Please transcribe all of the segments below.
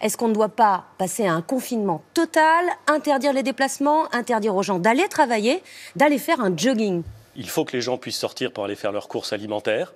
Est-ce qu'on ne doit pas passer à un confinement total, interdire les déplacements, interdire aux gens d'aller travailler, d'aller faire un jogging ? Il faut que les gens puissent sortir pour aller faire leurs courses alimentaires.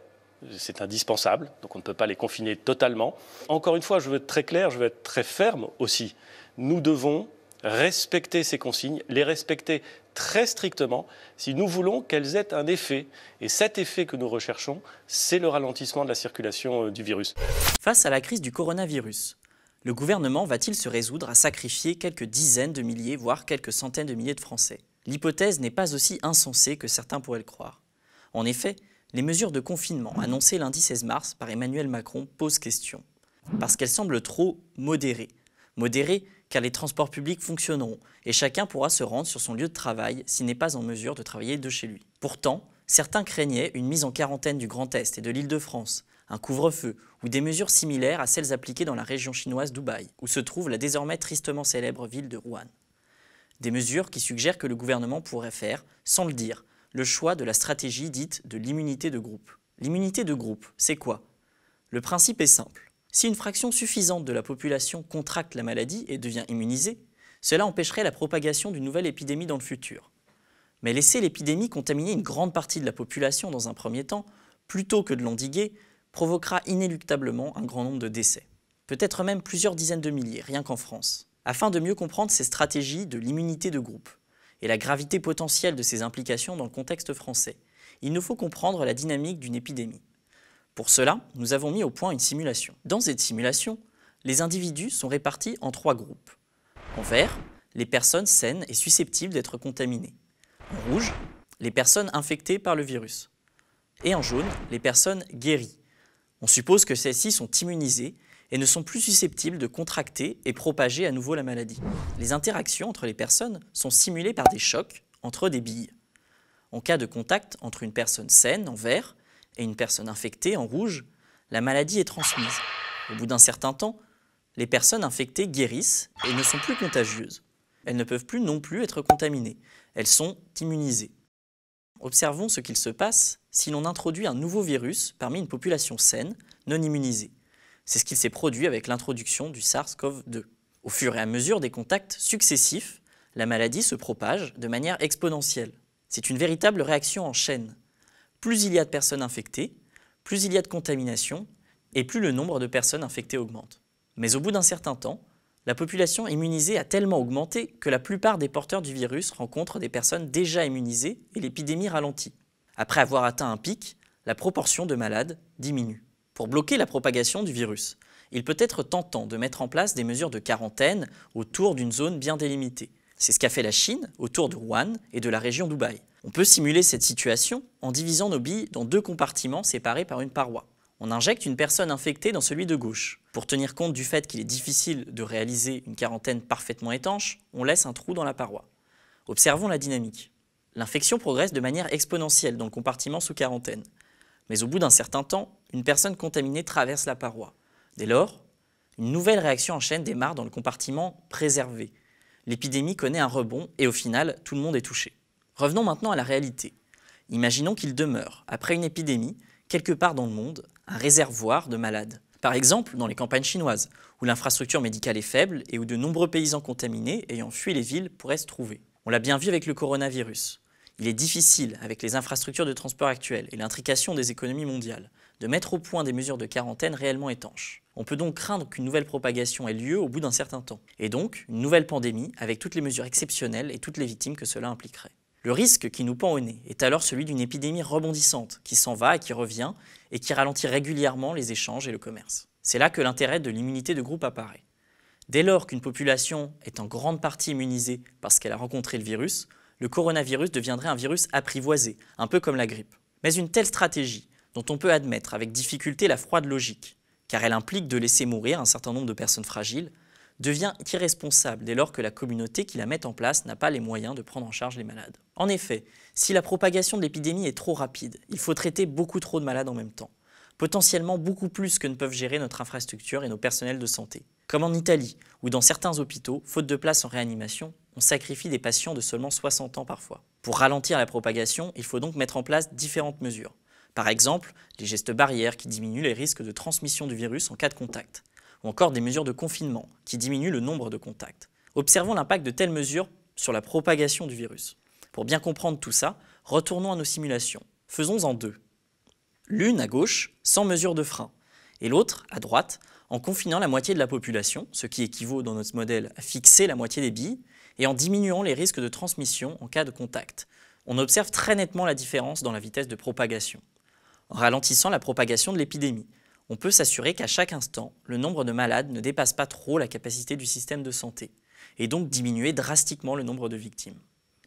C'est indispensable, donc on ne peut pas les confiner totalement. Encore une fois, je veux être très clair, je veux être très ferme aussi. Nous devons respecter ces consignes, les respecter très strictement, si nous voulons qu'elles aient un effet. Et cet effet que nous recherchons, c'est le ralentissement de la circulation du virus. Face à la crise du coronavirus, le gouvernement va-t-il se résoudre à sacrifier quelques dizaines de milliers, voire quelques centaines de milliers de Français ? L'hypothèse n'est pas aussi insensée que certains pourraient le croire. En effet, les mesures de confinement annoncées lundi 16 mars par Emmanuel Macron posent question. Parce qu'elles semblent trop modérées. Modérées car les transports publics fonctionneront et chacun pourra se rendre sur son lieu de travail s'il n'est pas en mesure de travailler de chez lui. Pourtant, certains craignaient une mise en quarantaine du Grand Est et de l'Île-de-France, un couvre-feu ou des mesures similaires à celles appliquées dans la région chinoise Dubaï, où se trouve la désormais tristement célèbre ville de Wuhan. Des mesures qui suggèrent que le gouvernement pourrait faire, sans le dire, le choix de la stratégie dite de l'immunité de groupe. L'immunité de groupe, c'est quoi ? Le principe est simple. Si une fraction suffisante de la population contracte la maladie et devient immunisée, cela empêcherait la propagation d'une nouvelle épidémie dans le futur. Mais laisser l'épidémie contaminer une grande partie de la population dans un premier temps, plutôt que de l'endiguer, provoquera inéluctablement un grand nombre de décès. Peut-être même plusieurs dizaines de milliers, rien qu'en France. Afin de mieux comprendre ces stratégies de l'immunité de groupe et la gravité potentielle de ces implications dans le contexte français, il nous faut comprendre la dynamique d'une épidémie. Pour cela, nous avons mis au point une simulation. Dans cette simulation, les individus sont répartis en trois groupes. En vert, les personnes saines et susceptibles d'être contaminées. En rouge, les personnes infectées par le virus. Et en jaune, les personnes guéries. On suppose que celles-ci sont immunisées et ne sont plus susceptibles de contracter et propager à nouveau la maladie. Les interactions entre les personnes sont simulées par des chocs entre des billes. En cas de contact entre une personne saine en vert et une personne infectée en rouge, la maladie est transmise. Au bout d'un certain temps, les personnes infectées guérissent et ne sont plus contagieuses. Elles ne peuvent plus non plus être contaminées. Elles sont immunisées. Observons ce qu'il se passe si l'on introduit un nouveau virus parmi une population saine, non immunisée. C'est ce qui s'est produit avec l'introduction du SARS-CoV-2. Au fur et à mesure des contacts successifs, la maladie se propage de manière exponentielle. C'est une véritable réaction en chaîne. Plus il y a de personnes infectées, plus il y a de contamination, et plus le nombre de personnes infectées augmente. Mais au bout d'un certain temps, la population immunisée a tellement augmenté que la plupart des porteurs du virus rencontrent des personnes déjà immunisées et l'épidémie ralentit. Après avoir atteint un pic, la proportion de malades diminue. Pour bloquer la propagation du virus, il peut être tentant de mettre en place des mesures de quarantaine autour d'une zone bien délimitée. C'est ce qu'a fait la Chine autour de Wuhan et de la région Dubaï. On peut simuler cette situation en divisant nos billes dans deux compartiments séparés par une paroi. On injecte une personne infectée dans celui de gauche. Pour tenir compte du fait qu'il est difficile de réaliser une quarantaine parfaitement étanche, on laisse un trou dans la paroi. Observons la dynamique. L'infection progresse de manière exponentielle dans le compartiment sous quarantaine. Mais au bout d'un certain temps, une personne contaminée traverse la paroi. Dès lors, une nouvelle réaction en chaîne démarre dans le compartiment préservé. L'épidémie connaît un rebond et au final, tout le monde est touché. Revenons maintenant à la réalité. Imaginons qu'il demeure, après une épidémie, quelque part dans le monde, un réservoir de malades. Par exemple, dans les campagnes chinoises, où l'infrastructure médicale est faible et où de nombreux paysans contaminés ayant fui les villes pourraient se trouver. On l'a bien vu avec le coronavirus. Il est difficile, avec les infrastructures de transport actuelles et l'intrication des économies mondiales, de mettre au point des mesures de quarantaine réellement étanches. On peut donc craindre qu'une nouvelle propagation ait lieu au bout d'un certain temps, et donc une nouvelle pandémie avec toutes les mesures exceptionnelles et toutes les victimes que cela impliquerait. Le risque qui nous pend au nez est alors celui d'une épidémie rebondissante, qui s'en va et qui revient, et qui ralentit régulièrement les échanges et le commerce. C'est là que l'intérêt de l'immunité de groupe apparaît. Dès lors qu'une population est en grande partie immunisée parce qu'elle a rencontré le virus, le coronavirus deviendrait un virus apprivoisé, un peu comme la grippe. Mais une telle stratégie, dont on peut admettre avec difficulté la froide logique, car elle implique de laisser mourir un certain nombre de personnes fragiles, devient irresponsable dès lors que la communauté qui la met en place n'a pas les moyens de prendre en charge les malades. En effet, si la propagation de l'épidémie est trop rapide, il faut traiter beaucoup trop de malades en même temps, potentiellement beaucoup plus que ne peuvent gérer notre infrastructure et nos personnels de santé. Comme en Italie, où dans certains hôpitaux, faute de place en réanimation, on sacrifie des patients de seulement 60 ans parfois. Pour ralentir la propagation, il faut donc mettre en place différentes mesures. Par exemple, les gestes barrières qui diminuent les risques de transmission du virus en cas de contact. ou encore des mesures de confinement qui diminuent le nombre de contacts. Observons l'impact de telles mesures sur la propagation du virus. Pour bien comprendre tout ça, retournons à nos simulations. Faisons-en deux. L'une à gauche, sans mesure de frein, et l'autre à droite, en confinant la moitié de la population, ce qui équivaut dans notre modèle à fixer la moitié des billes, et en diminuant les risques de transmission en cas de contact. On observe très nettement la différence dans la vitesse de propagation. En ralentissant la propagation de l'épidémie, on peut s'assurer qu'à chaque instant, le nombre de malades ne dépasse pas trop la capacité du système de santé, et donc diminuer drastiquement le nombre de victimes.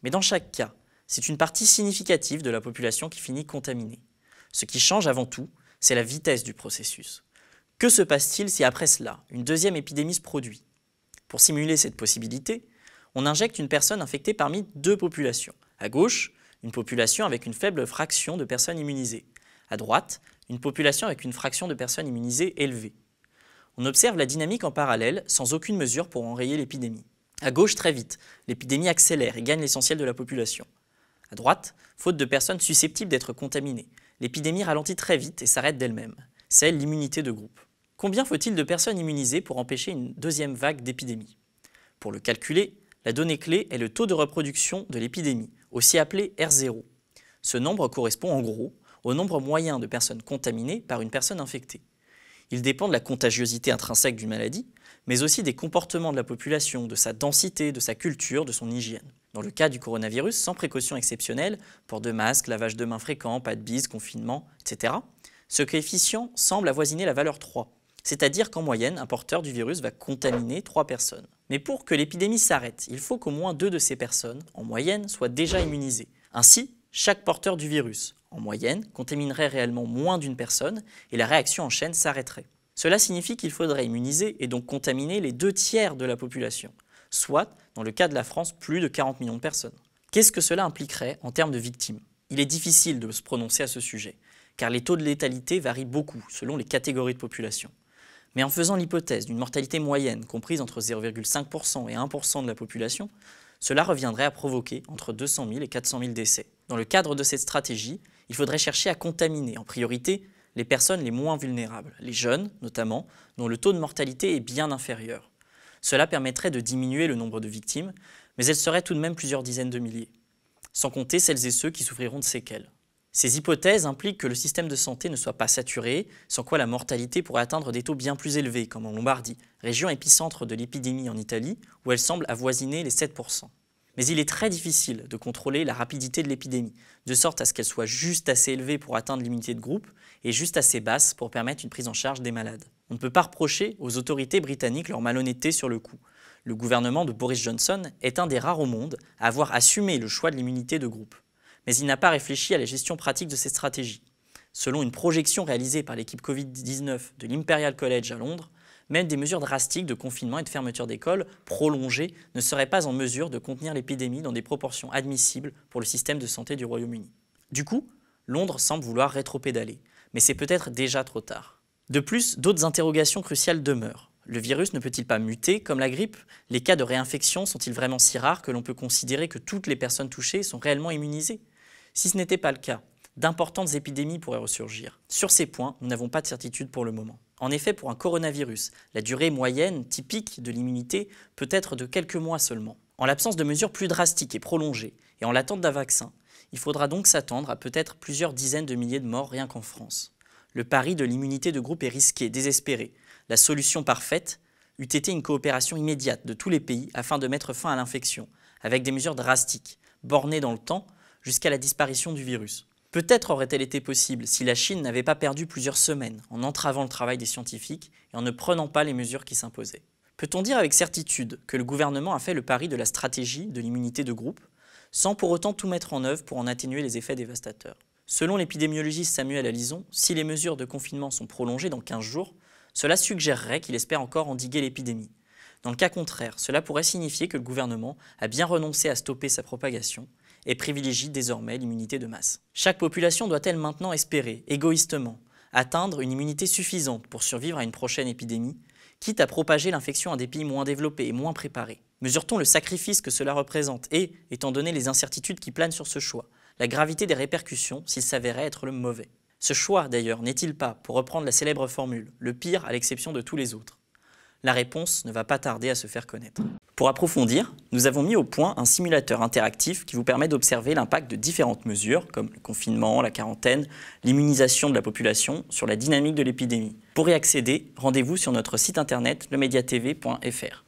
Mais dans chaque cas, c'est une partie significative de la population qui finit contaminée. Ce qui change avant tout, c'est la vitesse du processus. Que se passe-t-il si après cela, une deuxième épidémie se produit? Pour simuler cette possibilité, on injecte une personne infectée parmi deux populations. À gauche, une population avec une faible fraction de personnes immunisées. À droite, une population avec une fraction de personnes immunisées élevée. On observe la dynamique en parallèle, sans aucune mesure pour enrayer l'épidémie. À gauche, très vite, l'épidémie accélère et gagne l'essentiel de la population. À droite, faute de personnes susceptibles d'être contaminées, l'épidémie ralentit très vite et s'arrête d'elle-même. C'est l'immunité de groupe. Combien faut-il de personnes immunisées pour empêcher une deuxième vague d'épidémie? Pour le calculer, la donnée clé est le taux de reproduction de l'épidémie, aussi appelé R0. Ce nombre correspond en gros au nombre moyen de personnes contaminées par une personne infectée. Il dépend de la contagiosité intrinsèque d'une maladie, mais aussi des comportements de la population, de sa densité, de sa culture, de son hygiène. Dans le cas du coronavirus, sans précaution exceptionnelle, port de masque, lavage de mains fréquent, pas de bise, confinement, etc., ce coefficient semble avoisiner la valeur 3, c'est-à-dire qu'en moyenne, un porteur du virus va contaminer 3 personnes. Mais pour que l'épidémie s'arrête, il faut qu'au moins 2 de ces personnes, en moyenne, soient déjà immunisées. Ainsi, chaque porteur du virus, en moyenne, contaminerait réellement moins d'une personne et la réaction en chaîne s'arrêterait. Cela signifie qu'il faudrait immuniser et donc contaminer les 2 tiers de la population, soit, dans le cas de la France, plus de 40 millions de personnes. Qu'est-ce que cela impliquerait en termes de victimes? Il est difficile de se prononcer à ce sujet, car les taux de létalité varient beaucoup selon les catégories de population. Mais en faisant l'hypothèse d'une mortalité moyenne comprise entre 0,5% et 1% de la population, cela reviendrait à provoquer entre 200 000 et 400 000 décès. Dans le cadre de cette stratégie, il faudrait chercher à contaminer en priorité les personnes les moins vulnérables, les jeunes notamment, dont le taux de mortalité est bien inférieur. Cela permettrait de diminuer le nombre de victimes, mais elles seraient tout de même plusieurs dizaines de milliers, sans compter celles et ceux qui souffriront de séquelles. Ces hypothèses impliquent que le système de santé ne soit pas saturé, sans quoi la mortalité pourrait atteindre des taux bien plus élevés, comme en Lombardie, région épicentre de l'épidémie en Italie, où elle semble avoisiner les 7%. Mais il est très difficile de contrôler la rapidité de l'épidémie, de sorte à ce qu'elle soit juste assez élevée pour atteindre l'immunité de groupe et juste assez basse pour permettre une prise en charge des malades. On ne peut pas reprocher aux autorités britanniques leur malhonnêteté sur le coup. Le gouvernement de Boris Johnson est un des rares au monde à avoir assumé le choix de l'immunité de groupe. Mais il n'a pas réfléchi à la gestion pratique de ces stratégies. Selon une projection réalisée par l'équipe Covid-19 de l'Imperial College à Londres, même des mesures drastiques de confinement et de fermeture d'écoles prolongées ne seraient pas en mesure de contenir l'épidémie dans des proportions admissibles pour le système de santé du Royaume-Uni. Du coup, Londres semble vouloir rétropédaler, mais c'est peut-être déjà trop tard. De plus, d'autres interrogations cruciales demeurent. Le virus ne peut-il pas muter comme la grippe? Les cas de réinfection sont-ils vraiment si rares que l'on peut considérer que toutes les personnes touchées sont réellement immunisées? Si ce n'était pas le cas, d'importantes épidémies pourraient ressurgir. Sur ces points, nous n'avons pas de certitude pour le moment. En effet, pour un coronavirus, la durée moyenne typique de l'immunité peut être de quelques mois seulement. En l'absence de mesures plus drastiques et prolongées, et en l'attente d'un vaccin, il faudra donc s'attendre à peut-être plusieurs dizaines de milliers de morts rien qu'en France. Le pari de l'immunité de groupe est risqué, désespéré. La solution parfaite eût été une coopération immédiate de tous les pays afin de mettre fin à l'infection, avec des mesures drastiques, bornées dans le temps, jusqu'à la disparition du virus. Peut-être aurait-elle été possible si la Chine n'avait pas perdu plusieurs semaines en entravant le travail des scientifiques et en ne prenant pas les mesures qui s'imposaient. Peut-on dire avec certitude que le gouvernement a fait le pari de la stratégie de l'immunité de groupe, sans pour autant tout mettre en œuvre pour en atténuer les effets dévastateurs? Selon l'épidémiologiste Samuel Alison, si les mesures de confinement sont prolongées dans 15 jours, cela suggérerait qu'il espère encore endiguer l'épidémie. Dans le cas contraire, cela pourrait signifier que le gouvernement a bien renoncé à stopper sa propagation et privilégie désormais l'immunité de masse. Chaque population doit-elle maintenant espérer, égoïstement, atteindre une immunité suffisante pour survivre à une prochaine épidémie, quitte à propager l'infection à des pays moins développés et moins préparés? Mesure-t-on le sacrifice que cela représente et, étant donné les incertitudes qui planent sur ce choix, la gravité des répercussions s'il s'avérait être le mauvais? Ce choix, d'ailleurs, n'est-il pas, pour reprendre la célèbre formule, le pire à l'exception de tous les autres? la réponse ne va pas tarder à se faire connaître. Pour approfondir, nous avons mis au point un simulateur interactif qui vous permet d'observer l'impact de différentes mesures, comme le confinement, la quarantaine, l'immunisation de la population, sur la dynamique de l'épidémie. Pour y accéder, rendez-vous sur notre site internet lemediatv.fr.